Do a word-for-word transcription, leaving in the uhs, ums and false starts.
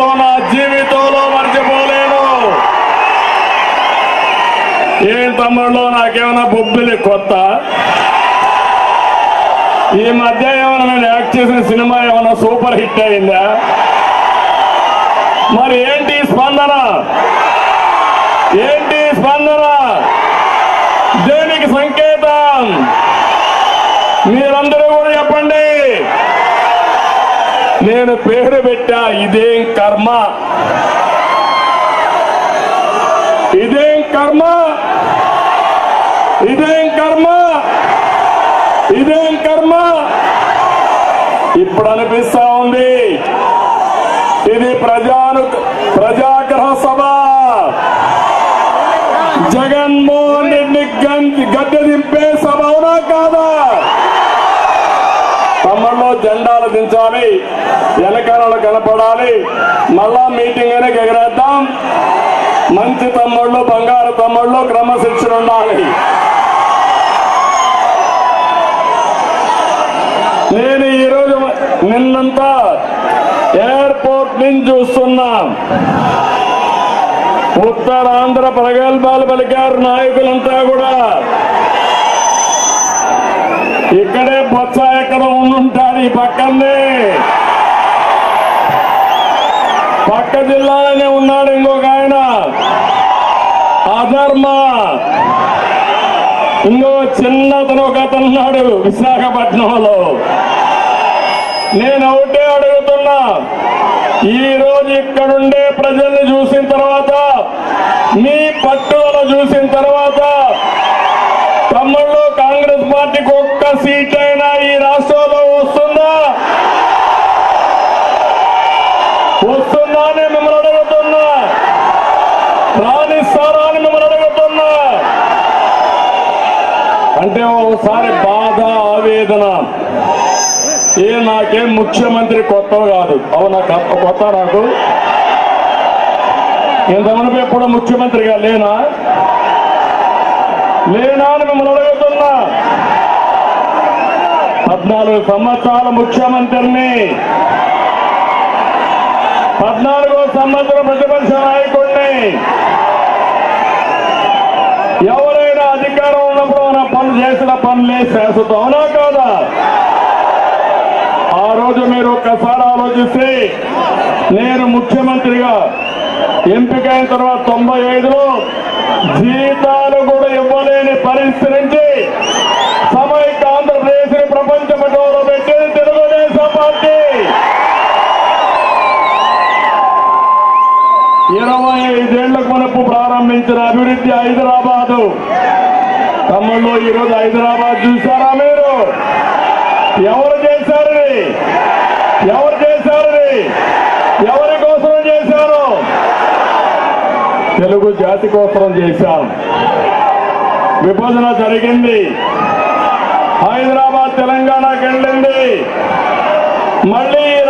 ప్రభుత్వం నా జీవితంలో మర్చిపోలేను. ఏం తమ్ముళ్ళు, నాకేమైనా బొబ్బిలి కొత్త? ఈ మధ్య ఏమైనా నేను యాక్ట్ చేసిన సినిమా ఏమైనా సూపర్ హిట్ అయిందా? మరి ఏంటి స్పందన? ఏంటి స్పందన? దేనికి సంకేతం? మీరందరూ కూడా చెప్పండి. నేను పేరు పెట్టా, ఇదేం కర్మ, ఇదేం కర్మ, ఇదేం కర్మ, ఇదేం కర్మ. ఇప్పుడు అనిపిస్తా ఉంది ఇది ప్రజాను ప్రజాగ్రహ సభ. జగన్మోహన్ రెడ్డి గద్దె దింపే సభ అవునా కాదా? తమ్ముళ్ళు జెండాలు దించాలి, వెనకనలు కనపడాలి, మళ్ళా మీటింగ్ అయినా ఎగరేద్దాం. మంచి తమ్ముళ్ళు, బంగారు తమ్ముళ్ళు, క్రమశిక్షణ ఉండాలి. నేను ఈరోజు నిన్నంతా ఎయిర్పోర్ట్ నుంచి చూస్తున్నా. ఉత్తరాంధ్ర ప్రగల్భాలు పలికారు నాయకులంతా కూడా. ఇక్కడే బొత్స ఎక్కడ ఉండుంటారు, ఈ పక్కనే పక్క జిల్లాలోనే ఉన్నాడు ఇంకొక ఆయన అధర్మ. ఇంకో చిన్న అతను ఒక అతనున్నాడు విశాఖపట్నంలో. నేను ఒకటే అడుగుతున్నా, ఈ రోజు ఇక్కడుండే ప్రజల్ని చూసిన తర్వాత, మీ పట్టుదల చూసిన తర్వాత, తమ్ముళ్ళు కాంగ్రెస్ పార్టీకి ఒక్క సీట్ అయినా ఈ రాష్ట్రంలో వస్తుందా? వస్తుందా అని మిమ్మల్ని అడుగుతున్నా. రాణిస్తారా అని మిమ్మల్ని అడుగుతున్నా. అంటే ఒకసారి బాధ, ఆవేదన. ఏ నాకేం ముఖ్యమంత్రి కొత్త కాదు, అవునా? కొత్త నాకు, ఇంతమంది ఎప్పుడు ముఖ్యమంత్రిగా లేనా లేనా అని మిమ్మల్ని అడుగుతున్నా. పద్నాలుగు సంవత్సరాల ముఖ్యమంత్రిని, పద్నాలుగో సంవత్సరం ప్రతిపక్ష నాయకుడిని. ఎవరైనా అధికారం ఉన్నప్పుడు మన పనులు చేసిన పనులే శాశ్వతం, అవునా కాదా? ఆ రోజు మీరు ఒక్కసారి ఆలోచిస్తే, నేను ముఖ్యమంత్రిగా ఎంపికైన తర్వాత తొంభై ఐదులో జీతాలు కూడా ఇవ్వలేని పరిస్థితి నుంచి సమైక్య ఆంధ్రప్రదేశ్ ని ప్రపంచ పటంలో పెట్టేది తెలుగుదేశం పార్టీ. ఇరవై ఐదేళ్లకు మనకు ప్రారంభించిన అభివృద్ధి హైదరాబాదు. తమ్ముళ్ళు, ఈరోజు హైదరాబాద్ చూసారా మీరు? ఎవరు చేశారు? ఎవరు చేశారు? ఎవరి కోసం చేశారు? తెలుగు జాతి కోసం చేశాం. విభజన జరిగింది, హైదరాబాద్ తెలంగాణకి వెళ్ళింది, మళ్ళీ